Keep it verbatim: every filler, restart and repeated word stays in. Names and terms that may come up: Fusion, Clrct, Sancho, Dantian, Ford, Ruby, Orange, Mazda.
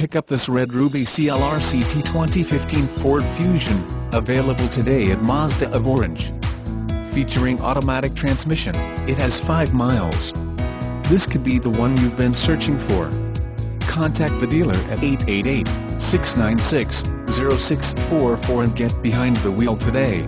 Pick up this red Ruby C L R C T twenty fifteen Ford Fusion, available today at Mazda of Orange. Featuring automatic transmission, it has five miles. This could be the one you've been searching for. Contact the dealer at eight eight eight, six nine six, zero six four four and get behind the wheel today.